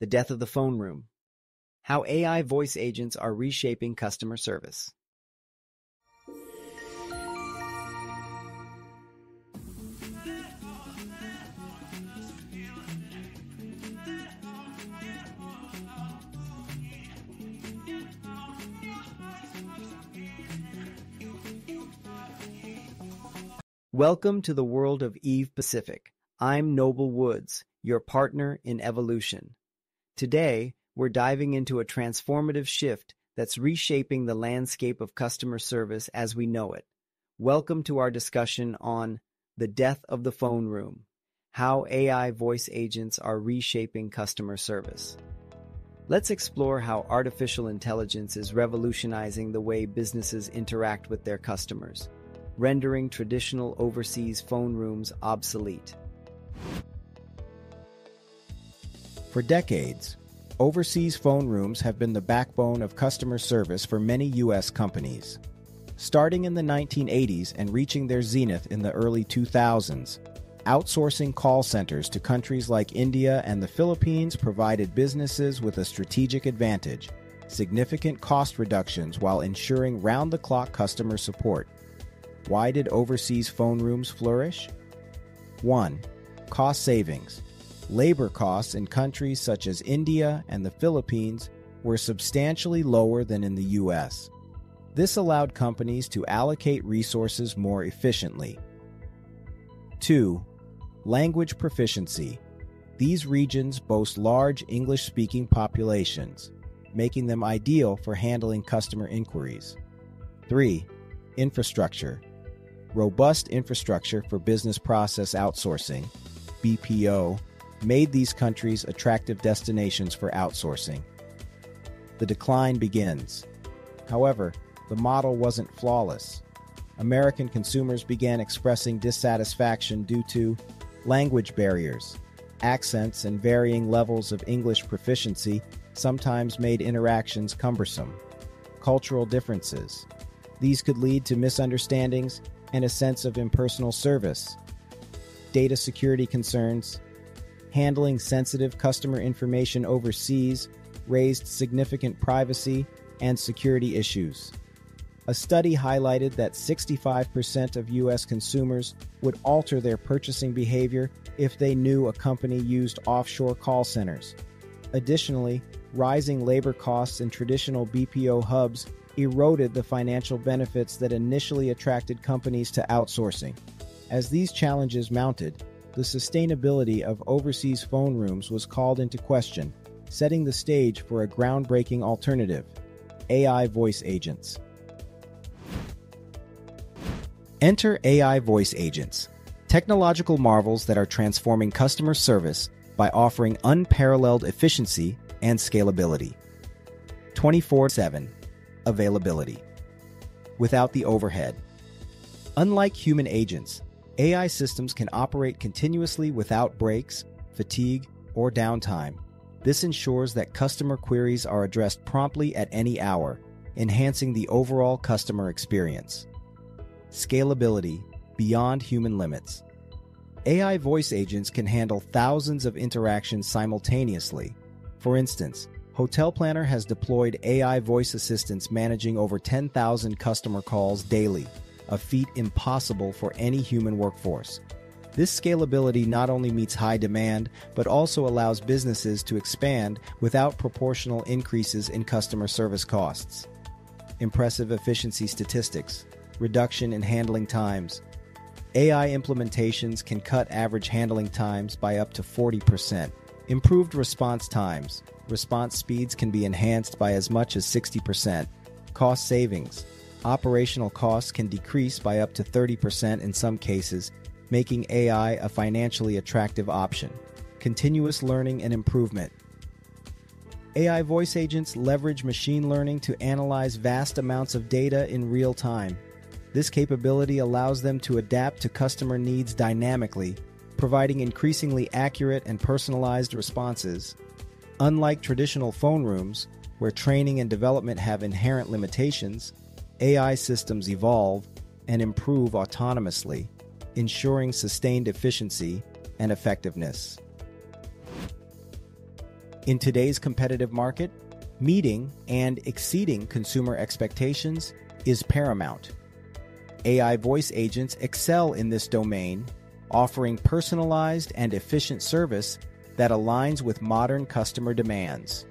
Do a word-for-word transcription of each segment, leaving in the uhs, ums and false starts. The death of the phone room. How A I voice agents are reshaping customer service. Welcome to the world of Eve Pacific. I'm Noble Woods, your partner in evolution. Today, we're diving into a transformative shift that's reshaping the landscape of customer service as we know it. Welcome to our discussion on the death of the phone room, how A I voice agents are reshaping customer service. Let's explore how artificial intelligence is revolutionizing the way businesses interact with their customers, rendering traditional overseas phone rooms obsolete. For decades, overseas phone rooms have been the backbone of customer service for many U S companies. Starting in the nineteen eighties and reaching their zenith in the early two thousands, outsourcing call centers to countries like India and the Philippines provided businesses with a strategic advantage, significant cost reductions while ensuring round-the-clock customer support. Why did overseas phone rooms flourish? one. Cost savings. Labor costs in countries such as India and the Philippines were substantially lower than in the U S. This allowed companies to allocate resources more efficiently. two. Language proficiency. These regions boast large English-speaking populations, making them ideal for handling customer inquiries. three. Infrastructure. Robust infrastructure for business process outsourcing, B P O, made these countries attractive destinations for outsourcing. The decline begins. However, the model wasn't flawless. American consumers began expressing dissatisfaction due to language barriers. Accents and varying levels of English proficiency sometimes made interactions cumbersome. Cultural differences. These could lead to misunderstandings and a sense of impersonal service. Data security concerns. Handling sensitive customer information overseas raised significant privacy and security issues. A study highlighted that sixty-five percent of U S consumers would alter their purchasing behavior if they knew a company used offshore call centers. Additionally, rising labor costs in traditional B P O hubs eroded the financial benefits that initially attracted companies to outsourcing. As these challenges mounted, the sustainability of overseas phone rooms was called into question, setting the stage for a groundbreaking alternative: A I voice agents. Enter A I voice agents, technological marvels that are transforming customer service by offering unparalleled efficiency and scalability. twenty-four seven. Availability. Without the overhead. Unlike human agents, A I systems can operate continuously without breaks, fatigue, or downtime. This ensures that customer queries are addressed promptly at any hour, enhancing the overall customer experience. Scalability beyond human limits. A I voice agents can handle thousands of interactions simultaneously. For instance, Hotel Planner has deployed A I voice assistants managing over ten thousand customer calls daily, a feat impossible for any human workforce. This scalability not only meets high demand, but also allows businesses to expand without proportional increases in customer service costs. Impressive efficiency statistics, reduction in handling times. A I implementations can cut average handling times by up to forty percent. Improved response times. Response speeds can be enhanced by as much as sixty percent. Cost savings. Operational costs can decrease by up to thirty percent in some cases, making A I a financially attractive option. Continuous learning and improvement. A I voice agents leverage machine learning to analyze vast amounts of data in real time. This capability allows them to adapt to customer needs dynamically, providing increasingly accurate and personalized responses. Unlike traditional phone rooms, where training and development have inherent limitations, A I systems evolve and improve autonomously, ensuring sustained efficiency and effectiveness. In today's competitive market, meeting and exceeding consumer expectations is paramount. A I voice agents excel in this domain, offering personalized and efficient service that aligns with modern customer demands.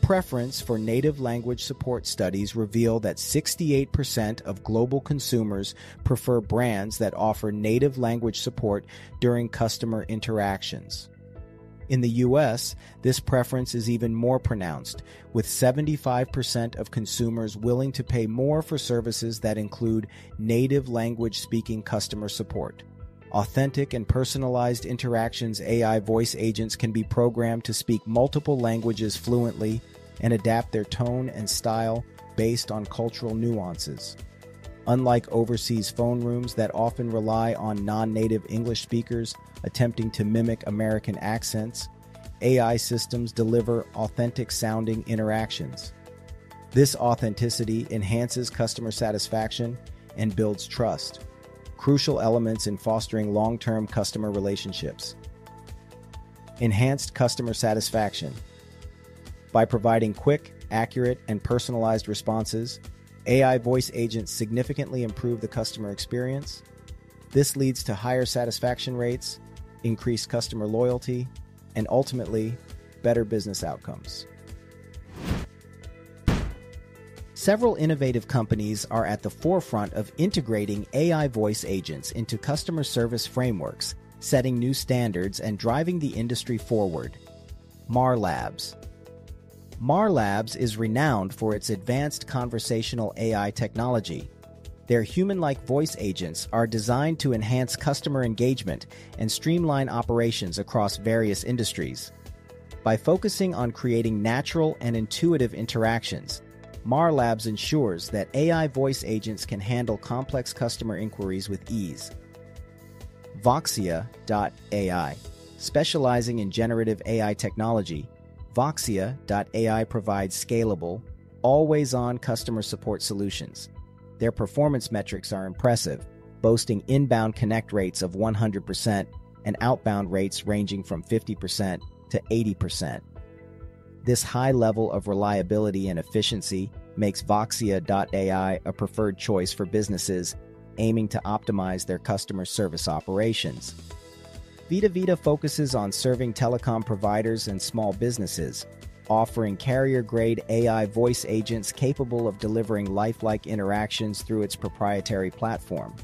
Preference for native language support studies reveal that sixty-eight percent of global consumers prefer brands that offer native language support during customer interactions. In the U S, this preference is even more pronounced, with seventy-five percent of consumers willing to pay more for services that include native language-speaking customer support. Authentic and personalized interactions A I voice agents can be programmed to speak multiple languages fluently and adapt their tone and style based on cultural nuances. Unlike overseas phone rooms that often rely on non-native English speakers attempting to mimic American accents, A I systems deliver authentic-sounding interactions. This authenticity enhances customer satisfaction and builds trust, crucial elements in fostering long-term customer relationships. Enhanced customer satisfaction. By providing quick, accurate, and personalized responses, A I voice agents significantly improve the customer experience. This leads to higher satisfaction rates, increased customer loyalty, and ultimately, better business outcomes. Several innovative companies are at the forefront of integrating A I voice agents into customer service frameworks, setting new standards and driving the industry forward. Marlabs. Marlabs is renowned for its advanced conversational A I technology. Their human-like voice agents are designed to enhance customer engagement and streamline operations across various industries. By focusing on creating natural and intuitive interactions, Marlabs ensures that A I voice agents can handle complex customer inquiries with ease. Voxia dot A I. Specializing in generative A I technology, Voxia dot A I provides scalable, always-on customer support solutions. Their performance metrics are impressive, boasting inbound connect rates of one hundred percent and outbound rates ranging from fifty percent to eighty percent. This high level of reliability and efficiency makes Voxia dot A I a preferred choice for businesses aiming to optimize their customer service operations. Vita Vita focuses on serving telecom providers and small businesses, offering carrier-grade A I voice agents capable of delivering lifelike interactions through its proprietary platform.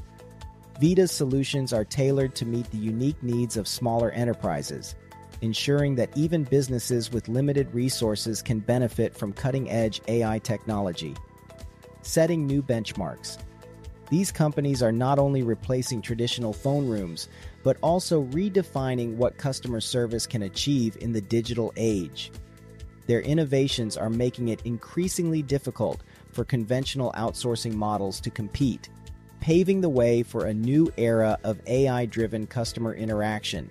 Vita's solutions are tailored to meet the unique needs of smaller enterprises, ensuring that even businesses with limited resources can benefit from cutting-edge A I technology. Setting new benchmarks. These companies are not only replacing traditional phone rooms, but also redefining what customer service can achieve in the digital age. Their innovations are making it increasingly difficult for conventional outsourcing models to compete, paving the way for a new era of A I-driven customer interaction.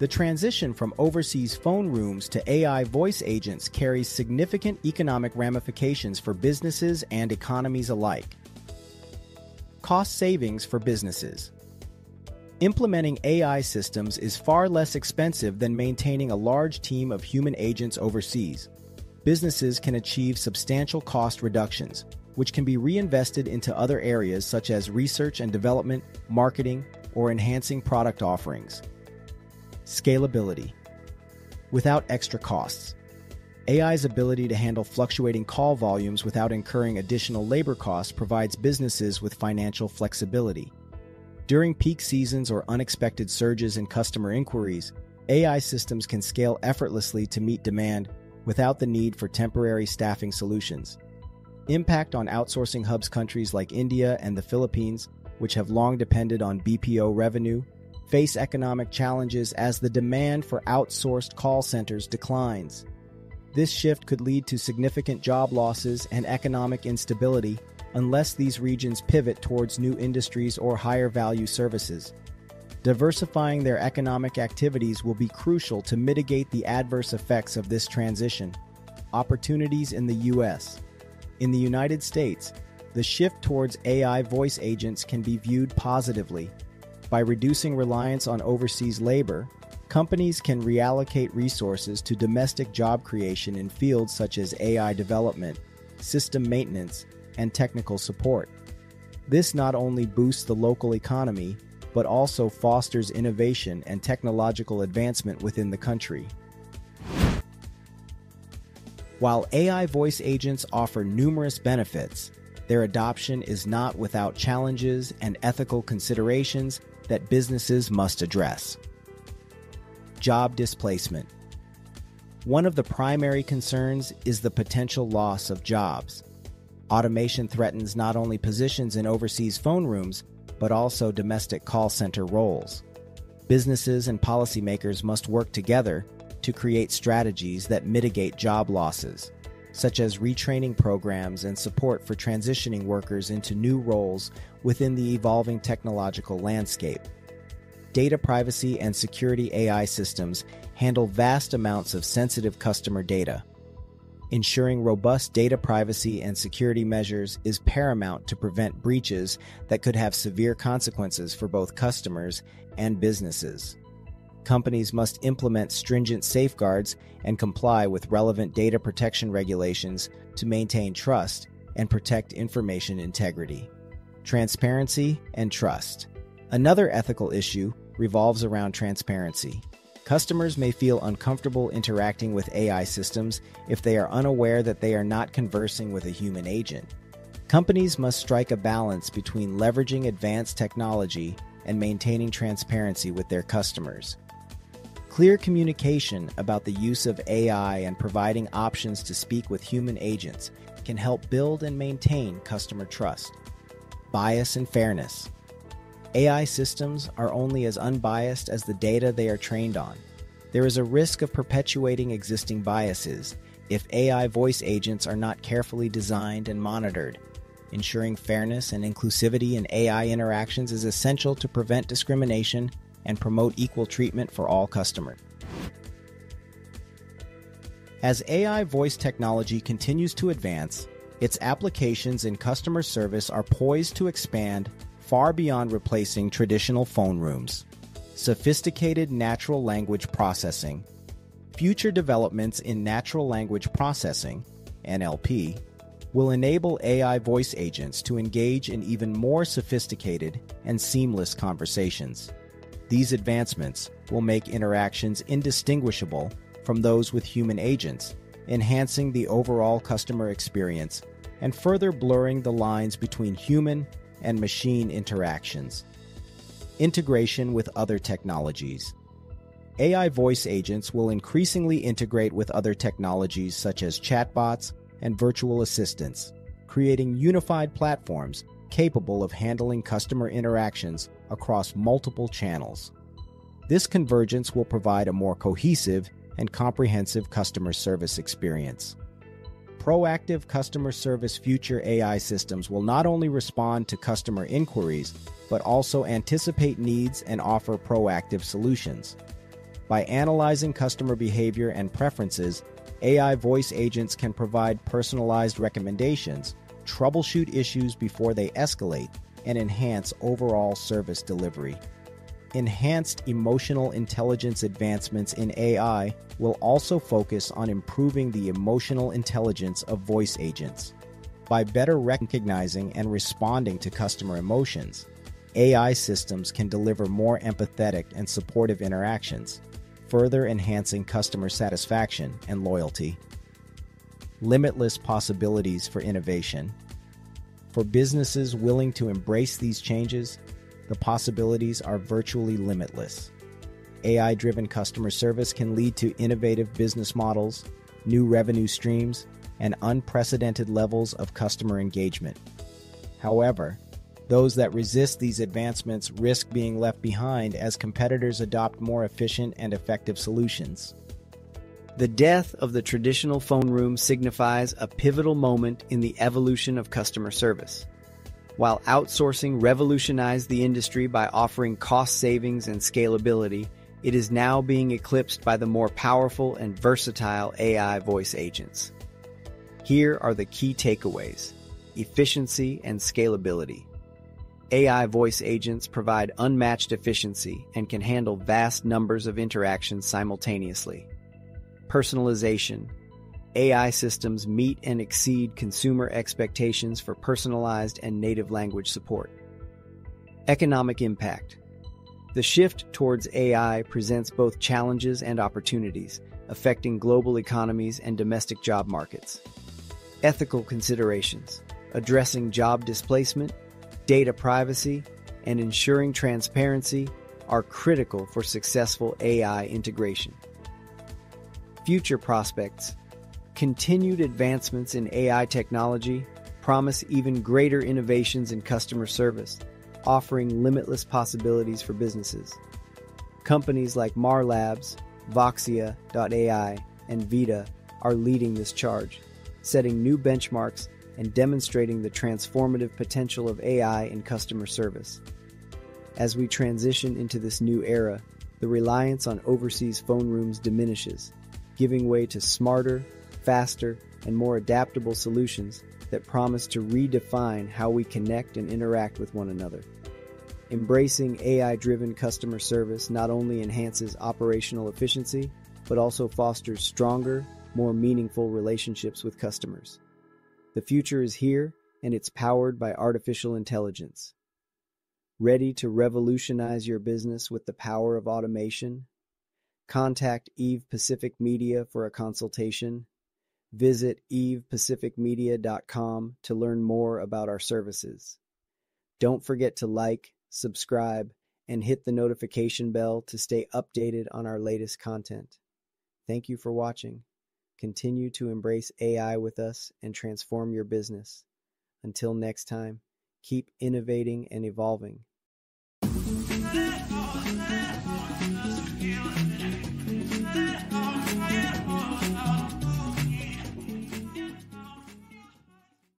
The transition from overseas phone rooms to A I voice agents carries significant economic ramifications for businesses and economies alike. Cost savings for businesses. Implementing A I systems is far less expensive than maintaining a large team of human agents overseas. Businesses can achieve substantial cost reductions, which can be reinvested into other areas such as research and development, marketing, or enhancing product offerings. Scalability. Without extra costs. A I's ability to handle fluctuating call volumes without incurring additional labor costs provides businesses with financial flexibility. During peak seasons or unexpected surges in customer inquiries, A I systems can scale effortlessly to meet demand without the need for temporary staffing solutions. Impact on outsourcing hubs. Countries like India and the Philippines, which have long depended on B P O revenue, face economic challenges as the demand for outsourced call centers declines. This shift could lead to significant job losses and economic instability unless these regions pivot towards new industries or higher-value services. Diversifying their economic activities will be crucial to mitigate the adverse effects of this transition. Opportunities in the U S. In the United States, the shift towards A I voice agents can be viewed positively. By reducing reliance on overseas labor, companies can reallocate resources to domestic job creation in fields such as A I development, system maintenance, and technical support. This not only boosts the local economy, but also fosters innovation and technological advancement within the country. While A I voice agents offer numerous benefits, their adoption is not without challenges and ethical considerations that businesses must address. Job displacement. One of the primary concerns is the potential loss of jobs. Automation threatens not only positions in overseas phone rooms, but also domestic call center roles. Businesses and policymakers must work together to create strategies that mitigate job losses, such as retraining programs and support for transitioning workers into new roles within the evolving technological landscape. Data privacy and security A I systems handle vast amounts of sensitive customer data. Ensuring robust data privacy and security measures is paramount to prevent breaches that could have severe consequences for both customers and businesses. Companies must implement stringent safeguards and comply with relevant data protection regulations to maintain trust and protect information integrity. Transparency and trust. Another ethical issue revolves around transparency. Customers may feel uncomfortable interacting with A I systems if they are unaware that they are not conversing with a human agent. Companies must strike a balance between leveraging advanced technology and maintaining transparency with their customers. Clear communication about the use of A I and providing options to speak with human agents can help build and maintain customer trust. Bias and fairness. A I systems are only as unbiased as the data they are trained on. There is a risk of perpetuating existing biases if A I voice agents are not carefully designed and monitored. Ensuring fairness and inclusivity in A I interactions is essential to prevent discrimination and promote equal treatment for all customers. As A I voice technology continues to advance, its applications in customer service are poised to expand far beyond replacing traditional phone rooms. Sophisticated natural language processing. Future developments in natural language processing, N L P, will enable A I voice agents to engage in even more sophisticated and seamless conversations. These advancements will make interactions indistinguishable from those with human agents, enhancing the overall customer experience and further blurring the lines between human and machine interactions. Integration with other technologies. A I voice agents will increasingly integrate with other technologies such as chatbots and virtual assistants, creating unified platforms capable of handling customer interactions across multiple channels. This convergence will provide a more cohesive and comprehensive customer service experience. Proactive customer service. Future A I systems will not only respond to customer inquiries, but also anticipate needs and offer proactive solutions. By analyzing customer behavior and preferences, A I voice agents can provide personalized recommendations, troubleshoot issues before they escalate, and enhance overall service delivery. Enhanced emotional intelligence. Advancements in A I will also focus on improving the emotional intelligence of voice agents. By better recognizing and responding to customer emotions, A I systems can deliver more empathetic and supportive interactions, further enhancing customer satisfaction and loyalty. Limitless possibilities for innovation. For businesses willing to embrace these changes, the possibilities are virtually limitless. A I-driven customer service can lead to innovative business models, new revenue streams, and unprecedented levels of customer engagement. However, those that resist these advancements risk being left behind as competitors adopt more efficient and effective solutions. The death of the traditional phone room signifies a pivotal moment in the evolution of customer service. While outsourcing revolutionized the industry by offering cost savings and scalability, it is now being eclipsed by the more powerful and versatile A I voice agents. Here are the key takeaways: efficiency and scalability. A I voice agents provide unmatched efficiency and can handle vast numbers of interactions simultaneously. Personalization. A I systems meet and exceed consumer expectations for personalized and native language support. Economic impact. The shift towards A I presents both challenges and opportunities, affecting global economies and domestic job markets. Ethical considerations. Addressing job displacement, data privacy, and ensuring transparency are critical for successful A I integration. Future prospects. Continued advancements in A I technology promise even greater innovations in customer service, offering limitless possibilities for businesses. Companies like Marlabs, Voxia dot A I, and Vita are leading this charge, setting new benchmarks and demonstrating the transformative potential of A I in customer service. As we transition into this new era, the reliance on overseas phone rooms diminishes, giving way to smarter, faster, and more adaptable solutions that promise to redefine how we connect and interact with one another. Embracing A I-driven customer service not only enhances operational efficiency, but also fosters stronger, more meaningful relationships with customers. The future is here, and it's powered by artificial intelligence. Ready to revolutionize your business with the power of automation? Contact Eve Pacific Media for a consultation. Visit eve pacific media dot com to learn more about our services. Don't forget to like, subscribe, and hit the notification bell to stay updated on our latest content. Thank you for watching. Continue to embrace A I with us and transform your business. Until next time, keep innovating and evolving.